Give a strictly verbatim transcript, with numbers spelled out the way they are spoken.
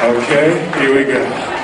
Okay, here we go.